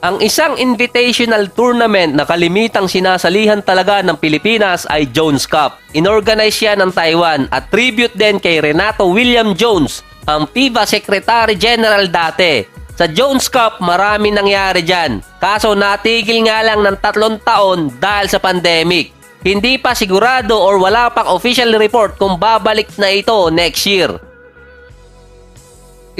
Ang isang invitational tournament na kalimitang sinasalihan talaga ng Pilipinas ay Jones Cup. Inorganize siya ng Taiwan at tribute din kay Renato William Jones, ang PIVA Secretary General dati. Sa Jones Cup, marami nangyari dyan. Kaso natigil nga lang ng 3 taon dahil sa pandemic. Hindi pa sigurado or wala pang official report kung babalik na ito next year.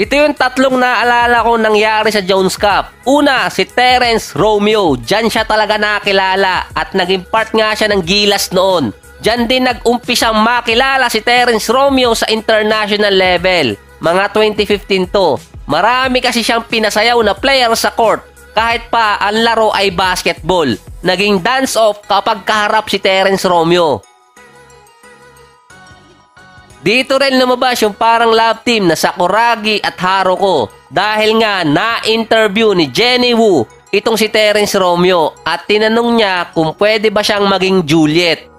Ito yung 3 naalala ko nangyari sa Jones Cup. Una, si Terrence Romeo. Diyan siya talaga nakilala at naging part nga siya ng Gilas noon. Diyan din nag-umpisa makilala si Terrence Romeo sa international level. Mga 2015 to. Marami kasi siyang pinasayaw na player sa court. Kahit pa ang laro ay basketball. Naging dance-off kapag kaharap si Terrence Romeo. Dito rin lumabas yung parang love team na Sakuragi at Haruko dahil nga na-interview ni Jenny Wu itong si Terrence Romeo at tinanong niya kung pwede ba siyang maging Juliet.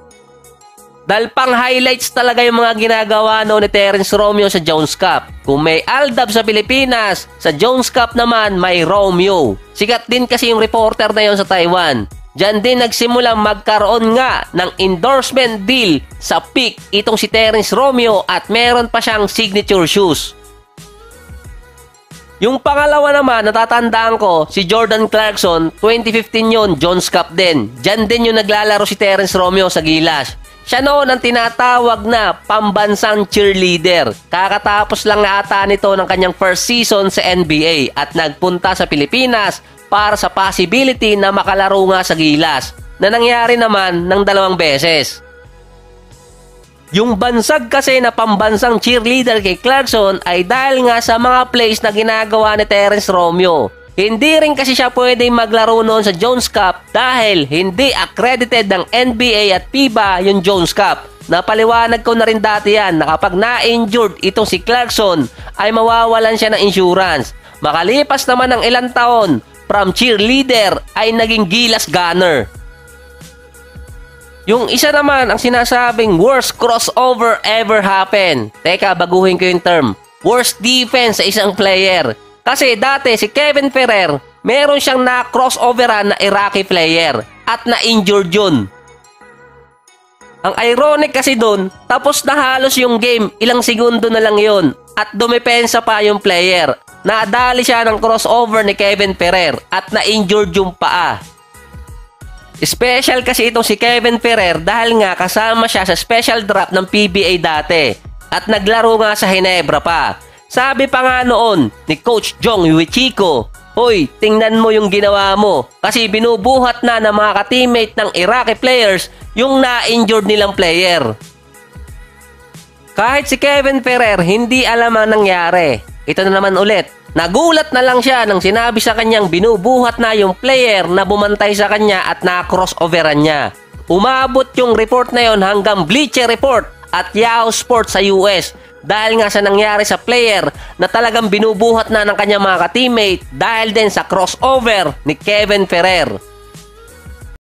Dahil pang highlights talaga yung mga ginagawa no ni Terrence Romeo sa Jones Cup. Kung may Aldab sa Pilipinas, sa Jones Cup naman may Romeo. Sikat din kasi yung reporter na yon sa Taiwan. Diyan din nagsimulang magkaroon nga ng endorsement deal sa PIC itong si Terrence Romeo at meron pa siyang signature shoes. Yung pangalawa naman natatandaan ko si Jordan Clarkson, 2015 yon, Jones Cup din. Diyan din yung naglalaro si Terrence Romeo sa Gilas. Siya noon ang tinatawag na pambansang cheerleader. Kakatapos lang na ata nito ng kanyang first season sa NBA at nagpunta sa Pilipinas para sa possibility na makalaro nga sa Gilas na nangyari naman ng 2 beses. Yung bansag kasi na pambansang cheerleader kay Clarkson ay dahil nga sa mga plays na ginagawa ni Terrence Romeo. Hindi rin kasi siya pwedeng maglaro noon sa Jones Cup dahil hindi accredited ng NBA at PIBA yung Jones Cup. Napaliwanag ko na rin dati yan na kapag na-injured itong si Clarkson ay mawawalan siya ng insurance. Makalipas naman ng ilang taon, from cheerleader ay naging Gilas gunner. Yung isa naman ang sinasabing worst crossover ever happen. Teka, baguhin ko yung term. Worst defense sa isang player. Kasi dati si Kevin Ferrer, meron siyang na-crossoveran na Iraqi player at na-injured yun. Ang ironic kasi dun, tapos na halos yung game, ilang segundo na lang yun at dumepensa pa yung player. Nadali siya ng crossover ni Kevin Ferrer at na-injured yung paa. Special kasi itong si Kevin Ferrer dahil nga kasama siya sa special draft ng PBA dati at naglaro nga sa Ginebra pa. Sabi pa nga noon ni Coach Jong Uichiko Hoy, tingnan mo yung ginawa mo kasi binubuhat na ng mga ka-teammate ng Iraqi players yung na-injured nilang player. Kahit si Kevin Ferrer hindi alam ang nangyari. Ito na naman ulit. Nagulat na lang siya nang sinabi sa kanyang binubuhat na yung player na bumantay sa kanya at na-crossoveran niya. Umabot yung report na yon hanggang Bleacher Report at Yahoo Sports sa US. Dahil nga sa nangyari sa player na talagang binubuhat na ng kanyang mga ka-teammate dahil din sa crossover ni Kevin Ferrer.